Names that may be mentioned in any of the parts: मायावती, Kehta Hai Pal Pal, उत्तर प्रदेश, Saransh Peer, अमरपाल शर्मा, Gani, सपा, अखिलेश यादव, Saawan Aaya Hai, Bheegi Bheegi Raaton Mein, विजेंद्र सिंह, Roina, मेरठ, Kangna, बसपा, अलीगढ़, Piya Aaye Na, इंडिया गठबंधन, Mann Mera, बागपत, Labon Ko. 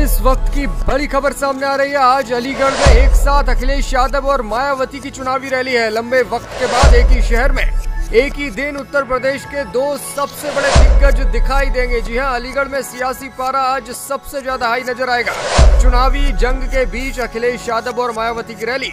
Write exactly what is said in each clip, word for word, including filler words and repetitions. इस वक्त की बड़ी खबर सामने आ रही है। आज अलीगढ़ में एक साथ अखिलेश यादव और मायावती की चुनावी रैली है। लंबे वक्त के बाद एक ही शहर में एक ही दिन उत्तर प्रदेश के दो सबसे बड़े दिग्गज दिखाई देंगे। जी हां, अलीगढ़ में सियासी पारा आज सबसे ज्यादा हाई नजर आएगा। चुनावी जंग के बीच अखिलेश यादव और मायावती की रैली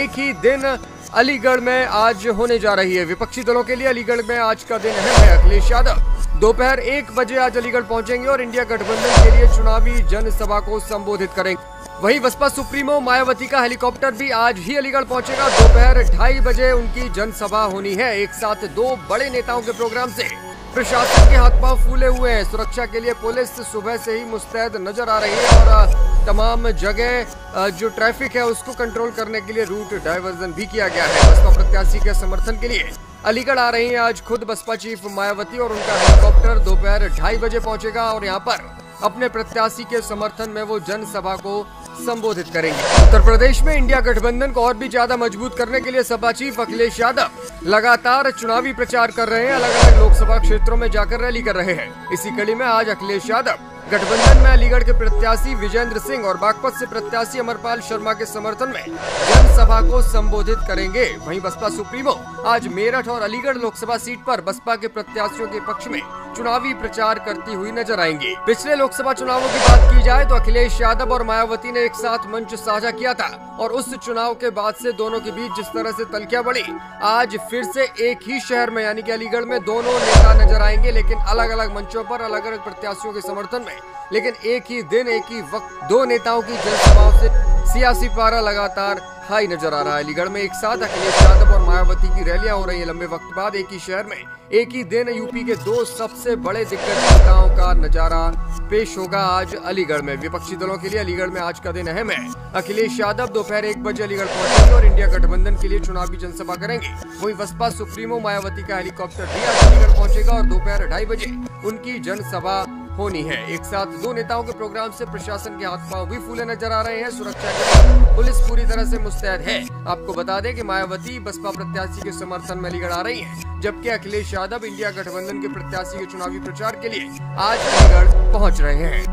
एक ही दिन अलीगढ़ में आज होने जा रही है। विपक्षी दलों के लिए अलीगढ़ में आज का दिन अहम है। अखिलेश यादव दोपहर एक बजे आज अलीगढ़ पहुंचेंगे और इंडिया गठबंधन के लिए चुनावी जनसभा को संबोधित करेंगे। वहीं बसपा सुप्रीमो मायावती का हेलीकॉप्टर भी आज ही अलीगढ़ पहुंचेगा। दोपहर ढाई बजे उनकी जनसभा होनी है। एक साथ दो बड़े नेताओं के प्रोग्राम से प्रशासन के हाथ पांव फूले हुए हैं। सुरक्षा के लिए पुलिस सुबह से ही मुस्तैद नजर आ रही है और तमाम जगह जो ट्रैफिक है उसको कंट्रोल करने के लिए रूट डायवर्जन भी किया गया है। बसपा प्रत्याशी के समर्थन के लिए अलीगढ़ आ रही हैं आज खुद बसपा चीफ मायावती और उनका हेलीकॉप्टर दोपहर ढाई बजे पहुंचेगा और यहाँ पर अपने प्रत्याशी के समर्थन में वो जनसभा को संबोधित करेंगे। उत्तर प्रदेश में इंडिया गठबंधन को और भी ज्यादा मजबूत करने के लिए सपा चीफ अखिलेश यादव लगातार चुनावी प्रचार कर रहे हैं। अलग अलग लोकसभा क्षेत्रों में जाकर रैली कर रहे हैं। इसी कड़ी में आज अखिलेश यादव गठबंधन में अलीगढ़ के प्रत्याशी विजेंद्र सिंह और बागपत से प्रत्याशी अमरपाल शर्मा के समर्थन में जनसभा को संबोधित करेंगे। वहीं बसपा सुप्रीमो आज मेरठ और अलीगढ़ लोकसभा सीट पर बसपा के प्रत्याशियों के पक्ष में चुनावी प्रचार करती हुई नजर आएंगी। पिछले लोकसभा चुनावों की बात की जाए तो अखिलेश यादव और मायावती ने एक साथ मंच साझा किया था और उस चुनाव के बाद से दोनों के बीच जिस तरह से तलखियां बढ़ी, आज फिर से एक ही शहर में यानी कि अलीगढ़ में दोनों नेता नजर आएंगे, लेकिन अलग अलग मंचों पर अलग अलग प्रत्याशियों के समर्थन में। लेकिन एक ही दिन एक ही वक्त दो नेताओं की जनसभाओं से सियासी पारा लगातार हाई नजर आ रहा है। अलीगढ़ में एक साथ अखिलेश यादव और मायावती की रैलियां हो रही है। लंबे वक्त बाद एक ही शहर में एक ही दिन यूपी के दो सबसे बड़े दिग्गज नेताओं का नजारा पेश होगा आज अलीगढ़ में। विपक्षी दलों के लिए अलीगढ़ में आज का दिन अहम है। अखिलेश यादव दोपहर एक बजे अलीगढ़ पहुंचेंगे और इंडिया गठबंधन के लिए चुनावी जनसभा करेंगे। वहीं बसपा सुप्रीमो मायावती का हेलीकॉप्टर भी आज अलीगढ़ पहुंचेगा और दोपहर ढाई बजे उनकी जनसभा होनी है। एक साथ दो नेताओं के प्रोग्राम से प्रशासन के हाथ पांव भी फूले नजर आ रहे हैं। सुरक्षा के लिए पुलिस पूरी तरह से मुस्तैद है। आपको बता दें कि मायावती बसपा प्रत्याशी के समर्थन में अलीगढ़ आ रही हैं, जबकि अखिलेश यादव इंडिया गठबंधन के प्रत्याशी के चुनावी प्रचार के लिए आज अलीगढ़ पहुंच रहे हैं।